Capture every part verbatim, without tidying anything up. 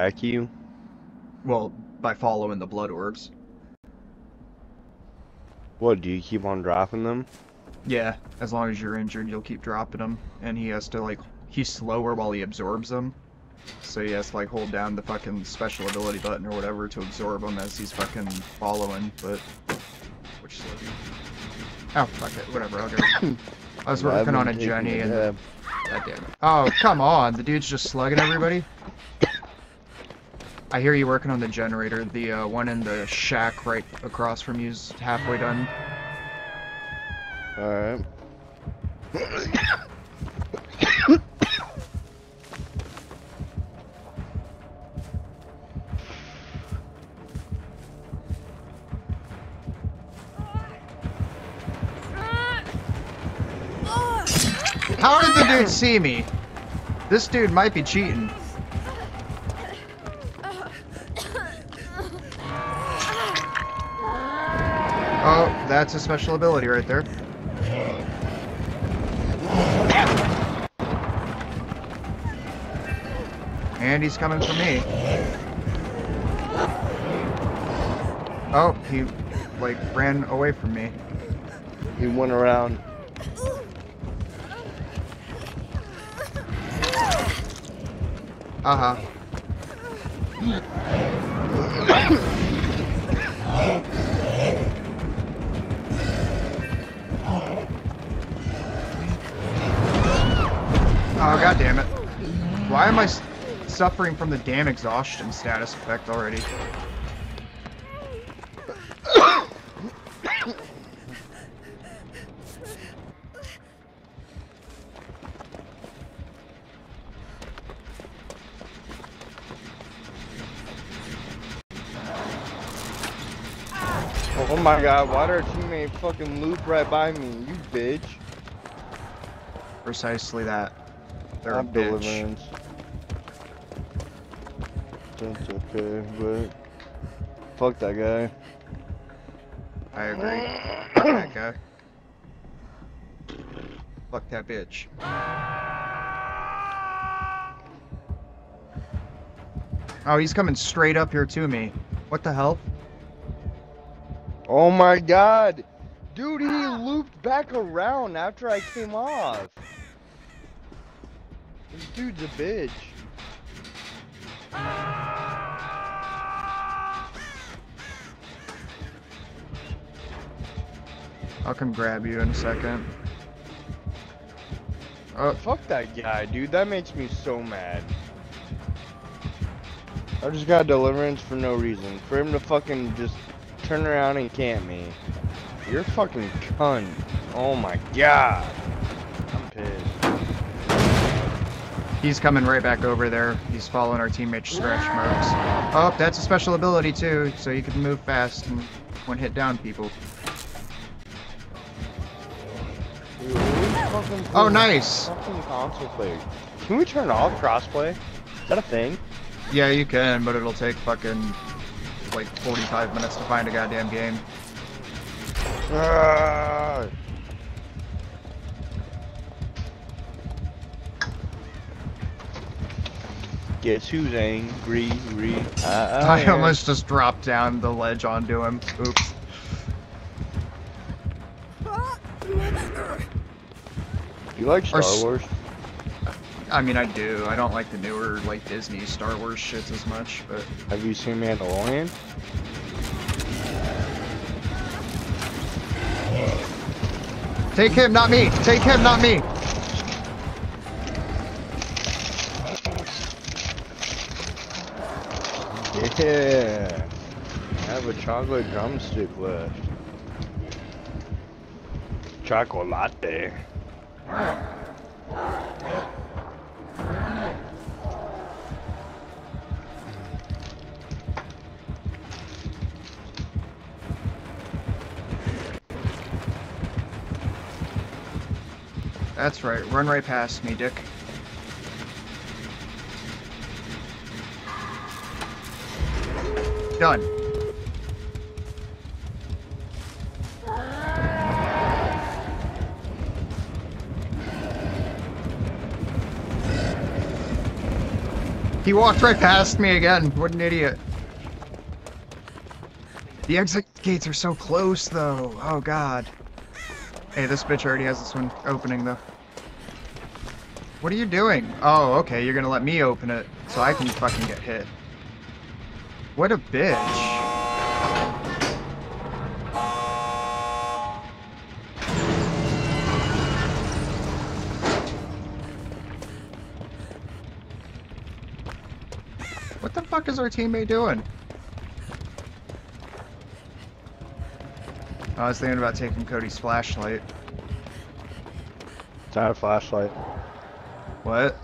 track you? Well, by following the blood orbs. What, do you keep on dropping them? Yeah, as long as you're injured, you'll keep dropping them. And he has to, like, he's slower while he absorbs them. So he has to, like, hold down the fucking special ability button or whatever to absorb them as he's fucking following, but... Which is like... Oh, fuck it, whatever, I'll go. I was working on a Jenny and... God damn it. Oh, come on, the dude's just slugging everybody? I hear you working on the generator. The uh, one in the shack right across from you's halfway done. Alright. How did the dude see me? This dude might be cheating. Oh, that's a special ability right there. And he's coming for me. Oh, he, like, ran away from me. He went around. Uh-huh. Oh, god damn it. Why am I s suffering from the damn exhaustion status effect already? Oh my god, why did our teammate fucking loop right by me, you bitch? Precisely that. They're I'm a bitch. That's okay, but... Fuck that guy. I agree. Fuck that guy. Fuck that bitch. Oh, he's coming straight up here to me. What the hell? Oh my god! Dude, he looped back around after I came off! This dude's a bitch. I'll come grab you in a second. Oh. Fuck that guy, dude. That makes me so mad. I just got deliverance for no reason. For him to fucking just turn around and camp me. You're a fucking cunt. Oh my god. I'm pissed. He's coming right back over there. He's following our teammate scratch marks. Oh, that's a special ability too, so you can move fast and one hit down people. Dude, oh, nice! Fucking console player. Can we turn off crossplay? Is that a thing? Yeah, you can, but it'll take fucking like forty-five minutes to find a goddamn game. Uh... Guess who's angry? Re uh, I almost just dropped down the ledge onto him. Oops. You like Star Our, Wars? I mean, I do. I don't like the newer, like, Disney Star Wars shits as much, but... Have you seen Mandalorian? Take him, not me! Take him, not me! Yeah, I have a chocolate drumstick left. Chocolate. That's right, run right past me, Dick. Done. He walked right past me again. What an idiot. The exit gates are so close, though. Oh, God. Hey, this bitch already has this one opening, though. What are you doing? Oh, okay, you're gonna let me open it so I can fucking get hit. What a bitch. What the fuck is our teammate doing? I was thinking about taking Cody's flashlight. It's not a flashlight. What?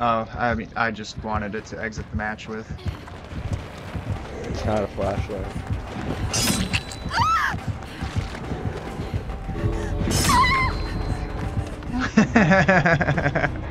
Oh, I mean, I just wanted it to exit the match with. It's not a flashlight. Ah! Ah!